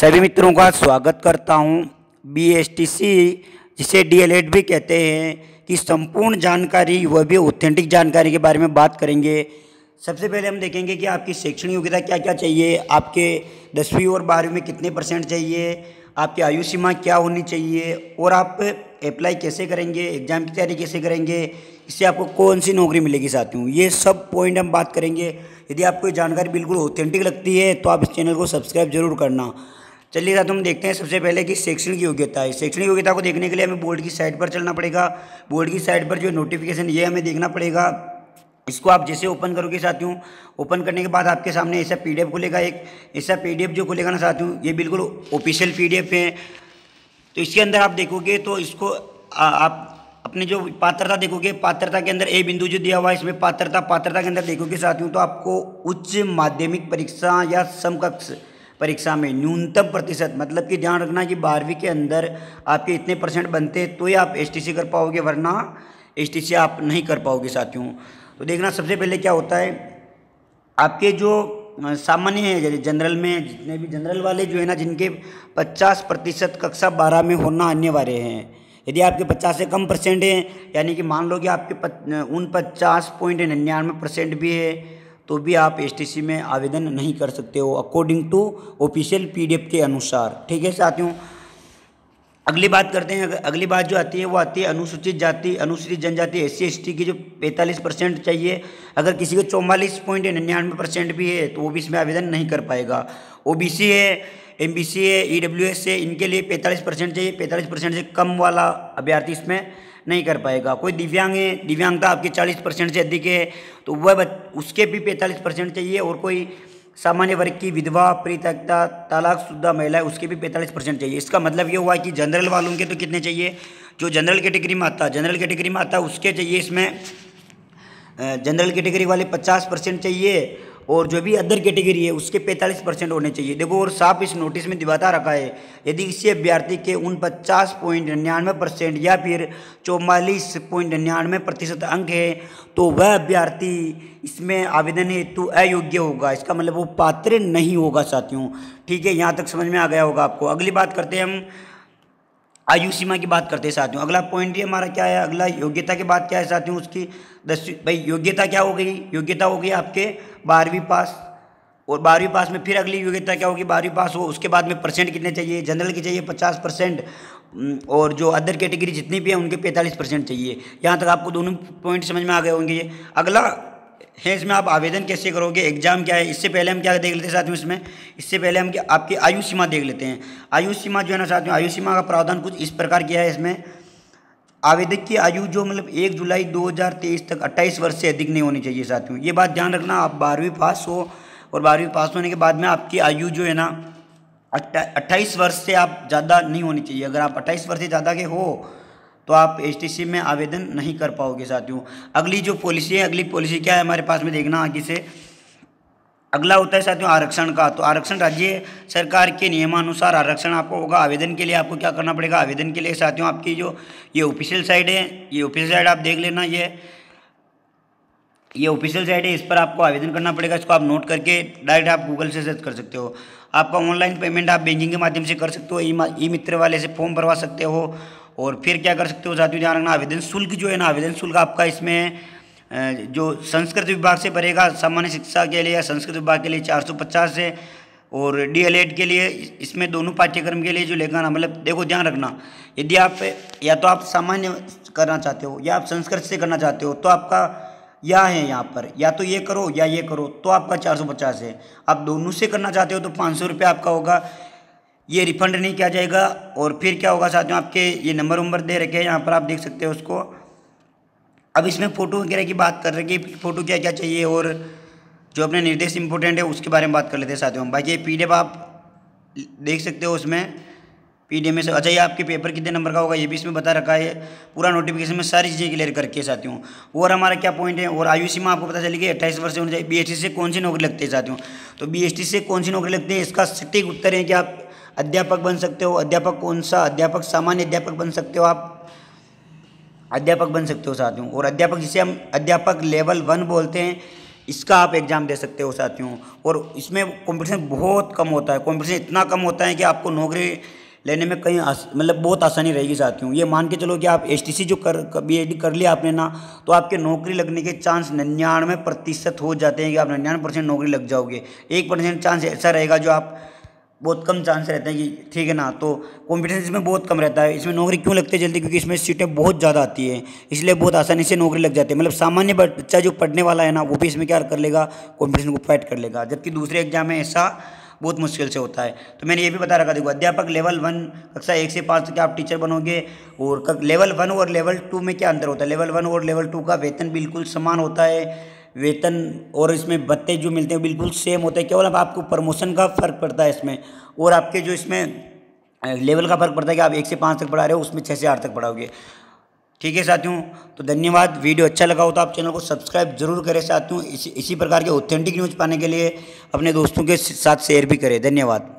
सभी मित्रों का स्वागत करता हूं। BSTC जिसे DL Ed भी कहते हैं कि संपूर्ण जानकारी, वह भी ऑथेंटिक जानकारी के बारे में बात करेंगे। सबसे पहले हम देखेंगे कि आपकी शैक्षणिक योग्यता क्या क्या चाहिए, आपके 10वीं और 12वीं में कितने % चाहिए, आपकी आयु सीमा क्या होनी चाहिए और आप अप्लाई कैसे करेंगे, एग्ज़ाम की तैयारी कैसे करेंगे, इससे आपको कौन सी नौकरी मिलेगी साथियों, ये सब पॉइंट हम बात करेंगे। यदि आपको ये जानकारी बिल्कुल ऑथेंटिक लगती है तो आप इस चैनल को सब्सक्राइब जरूर करना। चलिए साथियों, हम देखते हैं सबसे पहले कि शैक्षणिक योग्यता है। शैक्षणिक योग्यता को देखने के लिए हमें बोर्ड की साइट पर चलना पड़ेगा। बोर्ड की साइट पर जो नोटिफिकेशन ये हमें देखना पड़ेगा, इसको आप जैसे ओपन करोगे साथियों, ओपन करने के बाद आपके सामने ऐसा PDF खुलेगा। एक ऐसा PDF जो खुलेगा ना साथियों, ये बिल्कुल ऑफिशियल PDF है। तो इसके अंदर आप देखोगे तो इसको आप अपने जो पात्रता देखोगे, पात्रता के अंदर A बिंदु जो दिया हुआ है, इसमें पात्रता के अंदर देखोगे साथियों तो आपको उच्च माध्यमिक परीक्षा या समकक्ष परीक्षा में न्यूनतम प्रतिशत, मतलब कि ध्यान रखना कि 12वीं के अंदर आपके इतने % बनते हैं तो ये आप HTC कर पाओगे, वरना HTC आप नहीं कर पाओगे साथियों। तो देखना सबसे पहले क्या होता है, आपके जो सामान्य है जनरल में, जितने भी जनरल वाले जो है ना, जिनके 50% कक्षा 12 में होना अनिवार्य है। यदि आपके 50 से कम % हैं, यानी कि मान लो कि आपके 49.99% भी है, तो भी आप HTC में आवेदन नहीं कर सकते हो अकॉर्डिंग टू ऑफिशियल PDF के अनुसार। ठीक है साथियों, अगली बात करते हैं। अगली बात जो आती है वो आती है अनुसूचित जाति, अनुसूचित जनजाति SC/ST की जो 45% चाहिए। अगर किसी को 44.99% भी है तो वो भी इसमें आवेदन नहीं कर पाएगा। OBC है, MBC है, EWS है, इनके लिए 45% चाहिए। 45% से कम वाला अभ्यर्थी इसमें नहीं कर पाएगा। कोई दिव्यांग है, दिव्यांगता आपके 40% से अधिक है तो वह उसके भी 45% चाहिए। और कोई सामान्य वर्ग की विधवा, परित्यक्ता, तलाकशुदा महिलाएं, उसके भी 45% चाहिए। इसका मतलब ये हुआ कि जनरल वालों के तो कितने चाहिए, जो जनरल कैटेगरी में आता है, उसके चाहिए इसमें, जनरल कैटेगरी वाले 50% चाहिए और जो भी अदर कैटेगरी है उसके 45% होने चाहिए। देखो, और साफ इस नोटिस में दिबाता रखा है, यदि किसी अभ्यर्थी के उन 50.99% या फिर 44.99% अंक है तो वह अभ्यर्थी इसमें आवेदन हेतु अयोग्य होगा। इसका मतलब वो पात्र नहीं होगा साथियों। ठीक है, यहाँ तक समझ में आ गया होगा आपको। अगली बात करते हैं, हम आयु सीमा की बात करते हैं साथियों। अगला पॉइंट ये हमारा क्या है, अगला योग्यता की बात क्या है साथियों, उसकी 10वीं भाई योग्यता क्या हो गई, योग्यता हो गई आपके 12वीं पास। और 12वीं पास में फिर अगली योग्यता क्या होगी, 12वीं पास हो, उसके बाद में % कितने चाहिए, जनरल की चाहिए 50% और जो अदर कैटेगरी जितनी भी है उनके 45% चाहिए। यहाँ तक आपको दोनों पॉइंट समझ में आ गए होंगे। ये अगला है, इसमें आप आवेदन कैसे करोगे, एग्ज़ाम क्या है। इससे पहले हम क्या देख लेते हैं साथियों, इसमें इससे पहले हम आपकी आयु सीमा देख लेते हैं। आयु सीमा जो है ना साथियों, आयु सीमा का प्रावधान कुछ इस प्रकार किया है इसमें, आवेदक की आयु जो मतलब 1 जुलाई 2023 तक 28 वर्ष से अधिक नहीं होनी चाहिए साथियों। ये बात ध्यान रखना, आप 12वीं पास हो और 12वीं पास होने के बाद में आपकी आयु जो है ना 28 वर्ष से आप ज़्यादा नहीं होनी चाहिए। अगर आप 28 वर्ष से ज़्यादा के हो तो आप HTC में आवेदन नहीं कर पाओगे साथियों। अगली जो पॉलिसी है, अगली पॉलिसी क्या है हमारे पास में, देखना आगे से। अगला होता है साथियों आरक्षण का। तो आरक्षण राज्य सरकार के नियमानुसार आरक्षण आपको होगा। आवेदन के लिए आपको क्या करना पड़ेगा, आवेदन के लिए साथियों आपकी जो ये ऑफिशियल साइट है, ये ऑफिशियल साइट आप देख लेना, ये ऑफिशियल साइट है, इस पर आपको आवेदन करना पड़ेगा। इसको आप नोट करके डायरेक्ट आप गूगल से सर्च कर सकते हो। आपका ऑनलाइन पेमेंट आप बैंकिंग के माध्यम से कर सकते हो, ई मित्र वाले से फॉर्म भरवा सकते हो। और फिर क्या कर सकते हो साथियों, ध्यान रखना आवेदन शुल्क जो है ना, आवेदन शुल्क आपका इसमें जो संस्कृत विभाग से भरेगा, सामान्य शिक्षा के लिए या संस्कृत विभाग के लिए 450 है और DL Ed के लिए, इसमें दोनों पाठ्यक्रम के लिए जो लेगा ना, मतलब देखो ध्यान रखना, यदि आप या तो आप सामान्य करना चाहते हो या आप संस्कृत से करना चाहते हो तो आपका या है यहाँ पर, या तो ये करो या ये करो, तो आपका 450 है। आप दोनों से करना चाहते हो तो 500 रुपये आपका होगा, ये रिफंड नहीं किया जाएगा। और फिर क्या होगा साथियों, आपके ये नंबर दे रखे हैं यहाँ पर, आप देख सकते हो उसको। अब इसमें फ़ोटो वगैरह की बात कर रहे हैं कि फ़ोटो क्या क्या चाहिए, और जो अपने निर्देश इंपॉर्टेंट है उसके बारे में बात कर लेते हैं साथियों। बाकी ये PDF आप देख सकते हो, उसमें PDF में से अच्छा ये आपके पेपर कितने नंबर का होगा ये भी इसमें बता रखा है। पूरा नोटिफिकेशन में सारी चीज़ें क्लियर करके साथियों। और हमारा क्या पॉइंट है, और आयु सीमा आपको पता चली कि 28 वर्ष होनी चाहिए। BSTC से कौन सी नौकरी लगती है साथियों, तो BSTC से कौन सी नौकरी लगती है, इसका सटीक उत्तर है कि आप अध्यापक बन सकते हो। अध्यापक कौन सा, अध्यापक सामान्य अध्यापक बन सकते हो, आप अध्यापक बन सकते हो साथियों। और अध्यापक जिसे हम अध्यापक लेवल 1 बोलते हैं, इसका आप एग्ज़ाम दे सकते हो साथियों। और इसमें कंपटीशन बहुत कम होता है, कंपटीशन इतना कम होता है कि आपको नौकरी लेने में कहीं मतलब बहुत आसानी रहेगी साथियों। ये मान के चलो कि आप HTC जो BEd कर लिया आपने ना, तो आपके नौकरी लगने के चांस 99% हो जाते हैं कि आप 99% नौकरी लग जाओगे। 1% चांस ऐसा रहेगा जो आप बहुत कम चांस रहते हैं कि ठीक है ना। तो कॉम्पिटिशन इसमें बहुत कम रहता है। इसमें नौकरी क्यों लगती है जल्दी? क्योंकि इसमें सीटें बहुत ज़्यादा आती है, इसलिए बहुत आसानी से नौकरी लग जाती है। मतलब सामान्य बच्चा जो पढ़ने वाला है ना, वो भी इसमें क्या कर लेगा, कॉम्पिटिशन को फाइट कर लेगा। जबकि दूसरे एग्जाम में ऐसा बहुत मुश्किल से होता है। तो मैंने ये भी बता रखा, देखो अध्यापक लेवल 1 कक्षा 1 से 5 तक आप टीचर बनोगे। और लेवल 1 और लेवल 2 में क्या अंतर होता है? लेवल 1 और लेवल 2 का वेतन बिल्कुल समान होता है, वेतन और इसमें भत्ते जो मिलते हैं बिल्कुल सेम होते हैं। केवल अब आपको प्रमोशन का फ़र्क पड़ता है इसमें, और आपके जो इसमें लेवल का फ़र्क पड़ता है कि आप 1 से 5 तक पढ़ा रहे हो, उसमें 6 से 8 तक पढ़ाओगे। ठीक है साथियों, तो धन्यवाद। वीडियो अच्छा लगा हो तो आप चैनल को सब्सक्राइब जरूर करें साथियों। इसी प्रकार के ऑथेंटिक न्यूज़ पाने के लिए अपने दोस्तों के साथ शेयर भी करें। धन्यवाद।